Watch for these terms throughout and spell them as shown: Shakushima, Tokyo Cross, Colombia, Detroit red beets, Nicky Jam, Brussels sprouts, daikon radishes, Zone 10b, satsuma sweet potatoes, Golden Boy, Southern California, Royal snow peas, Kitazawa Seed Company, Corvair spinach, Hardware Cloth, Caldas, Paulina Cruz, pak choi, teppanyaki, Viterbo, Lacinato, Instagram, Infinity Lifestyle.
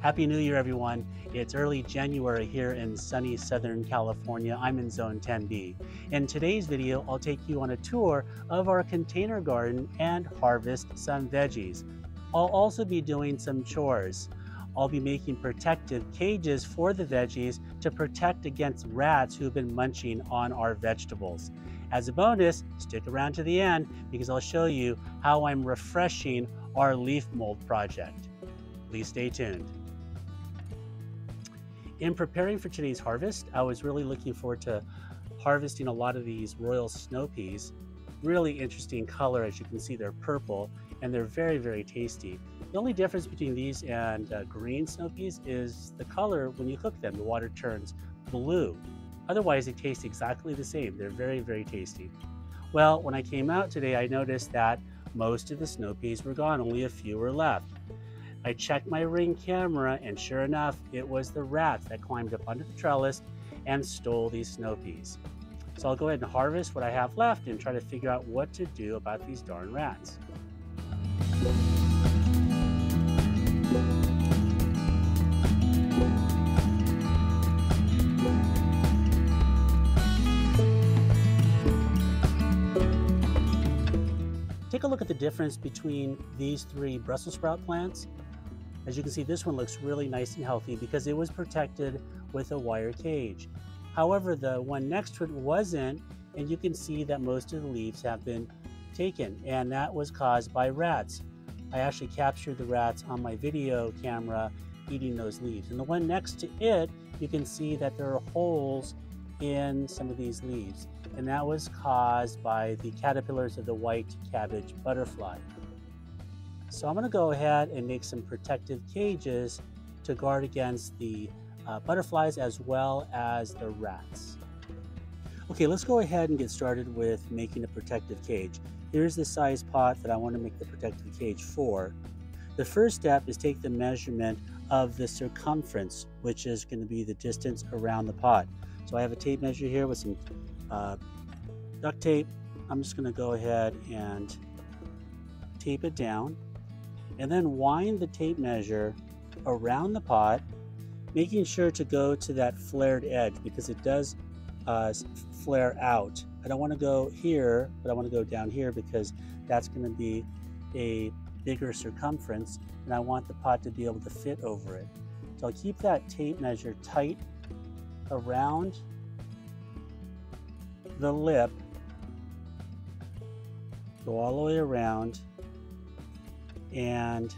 Happy New Year, everyone. It's early January here in sunny Southern California. I'm in Zone 10b. In today's video, I'll take you on a tour of our container garden and harvest some veggies. I'll also be doing some chores. I'll be making protective cages for the veggies to protect against rats who've been munching on our vegetables. As a bonus, stick around to the end because I'll show you how I'm refreshing our leaf mold project. Please stay tuned. In preparing for today's harvest, I was really looking forward to harvesting a lot of these royal snow peas. Really interesting color, as you can see, they're purple and they're very, very tasty. The only difference between these and green snow peas is the color. When you cook them, the water turns blue. Otherwise, they taste exactly the same. They're very, very tasty. Well, when I came out today, I noticed that most of the snow peas were gone, only a few were left. I checked my Ring camera, and sure enough, it was the rats that climbed up under the trellis and stole these snow peas. So I'll go ahead and harvest what I have left and try to figure out what to do about these darn rats. Take a look at the difference between these three Brussels sprout plants. As you can see, this one looks really nice and healthy because it was protected with a wire cage. However, the one next to it wasn't, and you can see that most of the leaves have been taken, and that was caused by rats. I actually captured the rats on my video camera eating those leaves. And the one next to it, you can see that there are holes in some of these leaves, and that was caused by the caterpillars of the white cabbage butterfly. So I'm going to go ahead and make some protective cages to guard against the butterflies as well as the rats. Okay, let's go ahead and get started with making a protective cage. Here's the size pot that I want to make the protective cage for. The first step is take the measurement of the circumference, which is going to be the distance around the pot. So I have a tape measure here with some duct tape. I'm just going to go ahead and tape it down and then wind the tape measure around the pot, making sure to go to that flared edge because it does flare out. I don't want to go here, but I want to go down here because that's going to be a bigger circumference and I want the pot to be able to fit over it. So I'll keep that tape measure tight around the lip, go all the way around and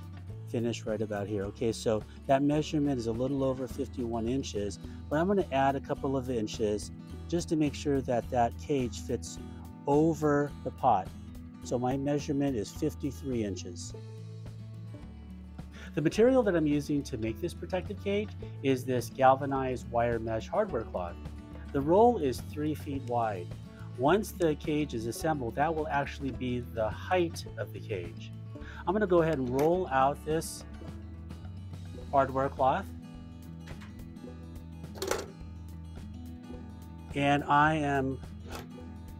finish right about here. Okay, so that measurement is a little over 51 inches, but I'm going to add a couple of inches just to make sure that that cage fits over the pot. So my measurement is 53 inches. The material that I'm using to make this protective cage is this galvanized wire mesh hardware cloth. The roll is 3 feet wide. Once the cage is assembled, that will actually be the height of the cage. I'm going to go ahead and roll out this hardware cloth. And I am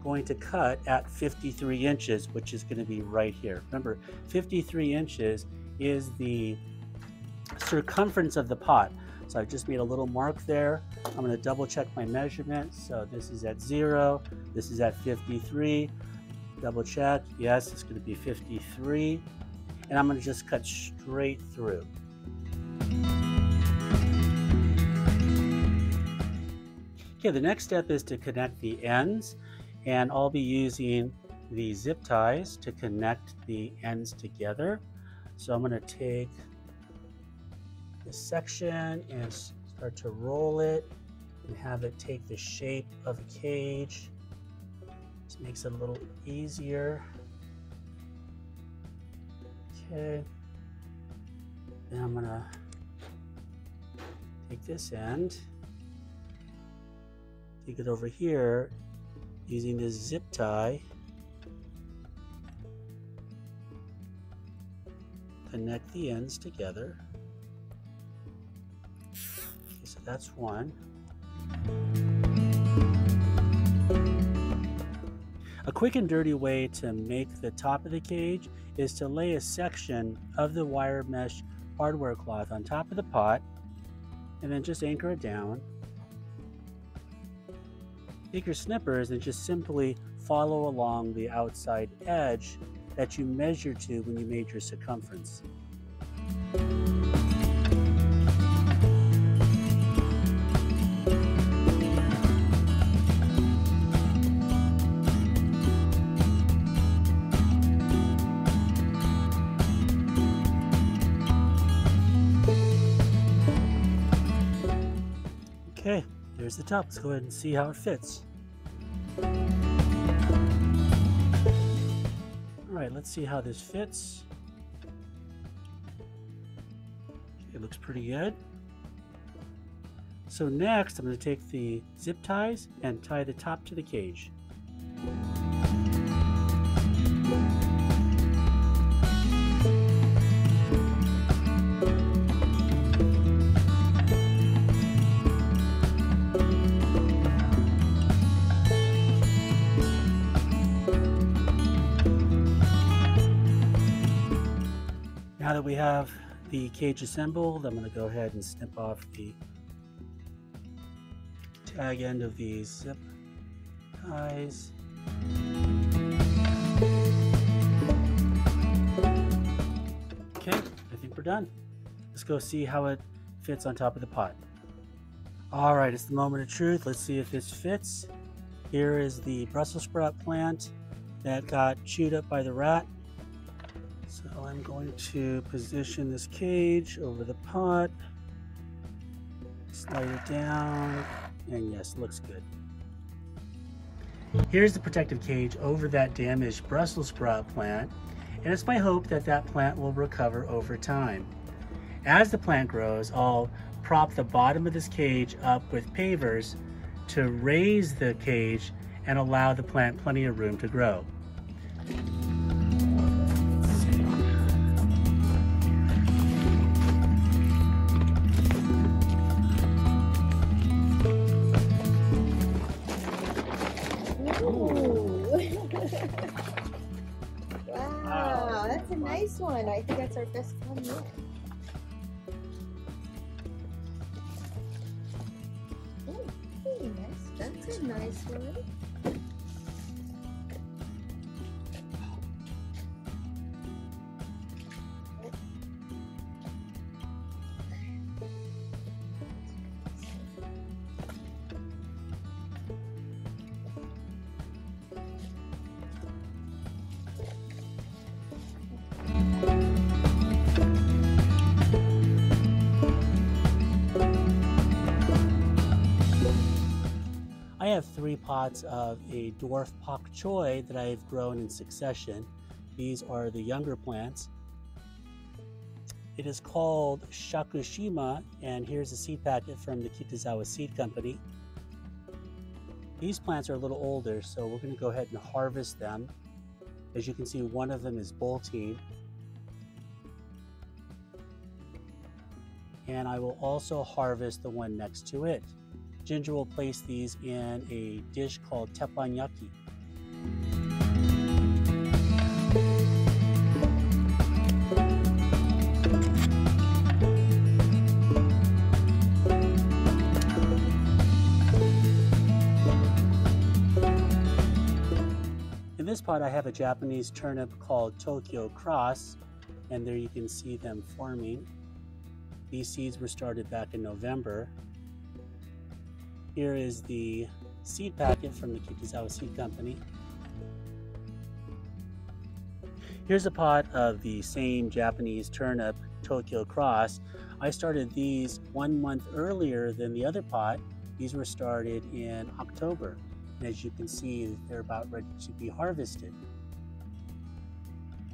going to cut at 53 inches, which is going to be right here. Remember, 53 inches is the circumference of the pot. So I've just made a little mark there. I'm going to double check my measurement. So this is at 0, this is at 53. Double check, yes, it's going to be 53. And I'm going to just cut straight through. Okay, the next step is to connect the ends, and I'll be using the zip ties to connect the ends together. So I'm going to take this section and start to roll it and have it take the shape of a cage. This makes it a little easier. Okay. Then I'm going to take this end, take it over here using this zip tie. Connect the ends together. Okay, so that's one. A quick and dirty way to make the top of the cage is to lay a section of the wire mesh hardware cloth on top of the pot and then just anchor it down. Take your snippers and just simply follow along the outside edge that you measured to when you made your circumference. Okay, there's the top. Let's go ahead and see how it fits. Alright, let's see how this fits. It looks pretty good. So next, I'm going to take the zip ties and tie the top to the cage. Now that we have the cage assembled, I'm going to go ahead and snip off the tag end of the zip ties. Okay, I think we're done. Let's go see how it fits on top of the pot. Alright, it's the moment of truth. Let's see if this fits. Here is the Brussels sprout plant that got chewed up by the rat. So I'm going to position this cage over the pot, slide it down, and yes, looks good. Here's the protective cage over that damaged Brussels sprout plant, and it's my hope that that plant will recover over time. As the plant grows, I'll prop the bottom of this cage up with pavers to raise the cage and allow the plant plenty of room to grow. Wow, that's a nice one. I think that's our best one yet. Oh, very nice. That's a nice one. I have 3 pots of a dwarf pak choi that I've grown in succession. These are the younger plants. It is called Shakushima, and here's a seed packet from the Kitazawa Seed Company. These plants are a little older, so we're going to go ahead and harvest them. As you can see, one of them is bolting. And I will also harvest the one next to it. Ginger will place these in a dish called teppanyaki. In this pot I have a Japanese turnip called Tokyo Cross, and there you can see them forming. These seeds were started back in November. Here is the seed packet from the Kitazawa Seed Company. Here's a pot of the same Japanese turnip, Tokyo Cross. I started these 1 month earlier than the other pot. These were started in October. And as you can see, they're about ready to be harvested.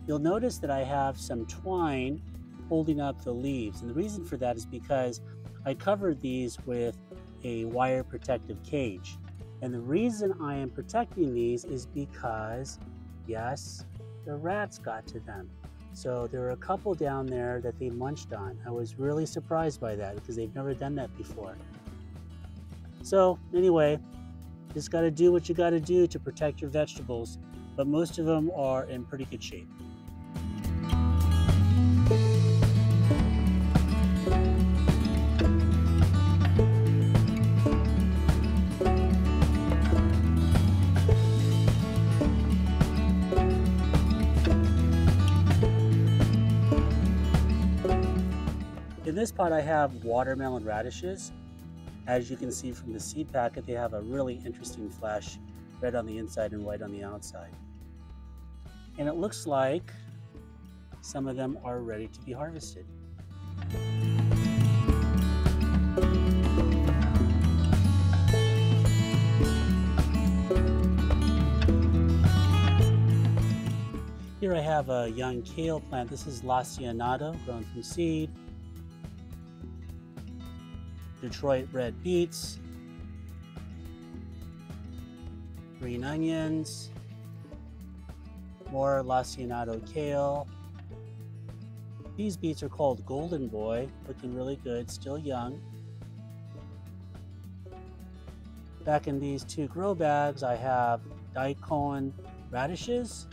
You'll notice that I have some twine holding up the leaves. And the reason for that is because I covered these with a wire protective cage. And the reason I am protecting these is because, yes, the rats got to them. So there were a couple down there that they munched on. I was really surprised by that because they've never done that before. So anyway, just got to do what you got to do to protect your vegetables, but most of them are in pretty good shape. In this pot I have watermelon radishes. As you can see from the seed packet, they have a really interesting flesh, red on the inside and white on the outside. And it looks like some of them are ready to be harvested. Here I have a young kale plant. This is Lacinato, grown from seed. Detroit red beets. Green onions. More Lacinato kale. These beets are called Golden Boy, looking really good, still young. Back in these two grow bags, I have daikon radishes.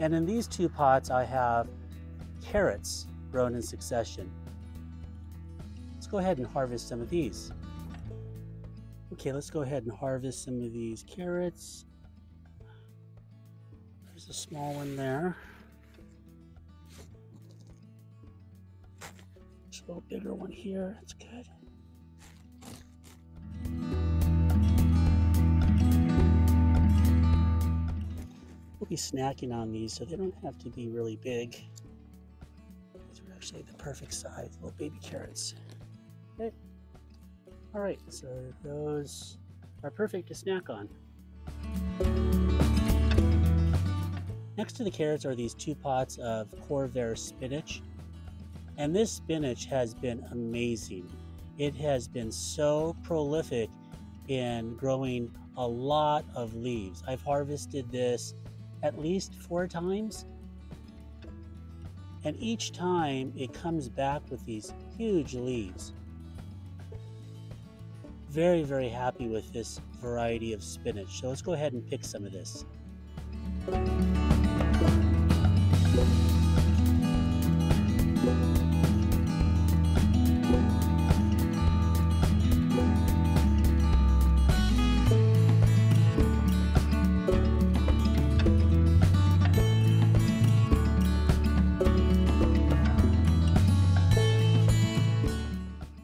And in these two pots, I have carrots grown in succession. Let's go ahead and harvest some of these. Okay, let's go ahead and harvest some of these carrots. There's a small one there. There's a little bigger one here, that's good. We'll be snacking on these, so they don't have to be really big. These are actually the perfect size, little baby carrots. Okay. All right, so those are perfect to snack on. Next to the carrots are these two pots of Corvair spinach. And this spinach has been amazing. It has been so prolific in growing a lot of leaves. I've harvested this at least 4 times, and each time it comes back with these huge leaves. Very, very happy with this variety of spinach. So let's go ahead and pick some of this.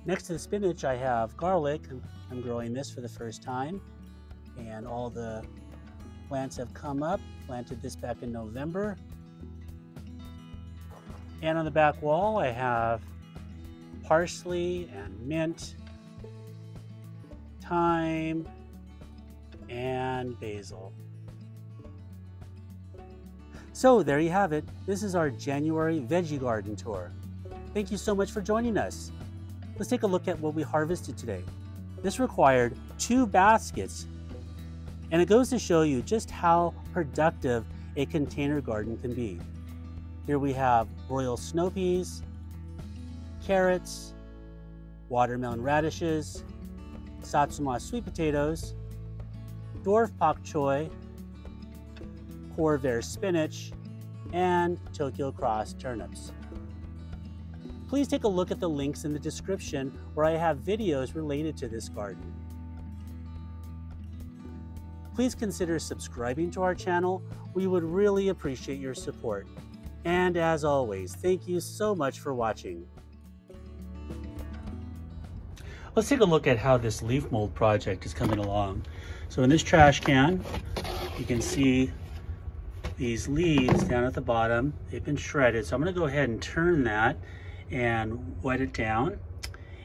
Next to the spinach, I have garlic. I'm growing this for the first time, and all the plants have come up. Planted this back in November. And on the back wall, I have parsley and mint, thyme, and basil. So there you have it. This is our January veggie garden tour. Thank you so much for joining us. Let's take a look at what we harvested today. This required 2 baskets, and it goes to show you just how productive a container garden can be. Here we have royal snow peas, carrots, watermelon radishes, satsuma sweet potatoes, dwarf pak choi, Corvair spinach, and Tokyo Cross turnips. Please take a look at the links in the description where I have videos related to this garden. Please consider subscribing to our channel. We would really appreciate your support. And as always, thank you so much for watching. Let's take a look at how this leaf mold project is coming along. So in this trash can, you can see these leaves down at the bottom. They've been shredded. So I'm going to go ahead and turn that and wet it down,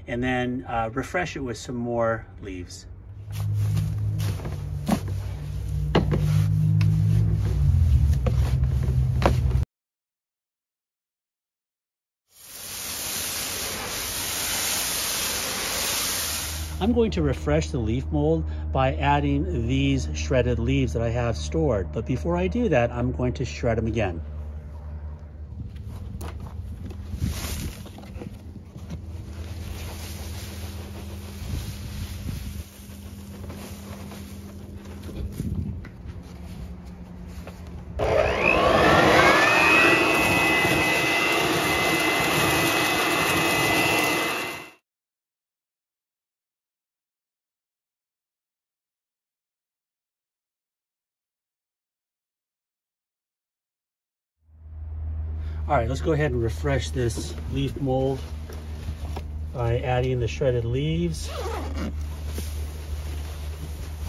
and then refresh it with some more leaves. I'm going to refresh the leaf mold by adding these shredded leaves that I have stored. But before I do that, I'm going to shred them again. All right, let's go ahead and refresh this leaf mold by adding the shredded leaves.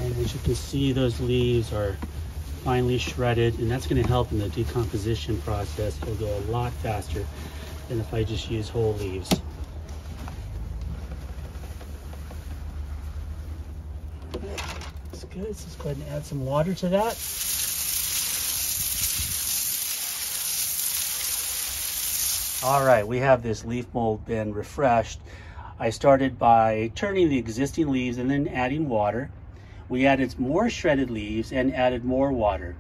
And as you can see, those leaves are finely shredded, and that's going to help in the decomposition process. It'll go a lot faster than if I just use whole leaves. That's good. Let's just go ahead and add some water to that. All right, we have this leaf mold been refreshed. I started by turning the existing leaves and then adding water. We added more shredded leaves and added more water.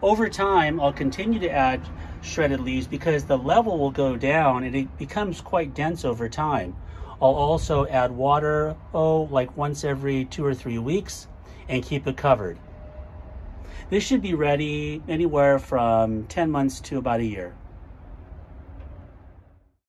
Over time, I'll continue to add shredded leaves because the level will go down and it becomes quite dense over time. I'll also add water, like once every 2 or 3 weeks, and keep it covered. This should be ready anywhere from 10 months to about a year.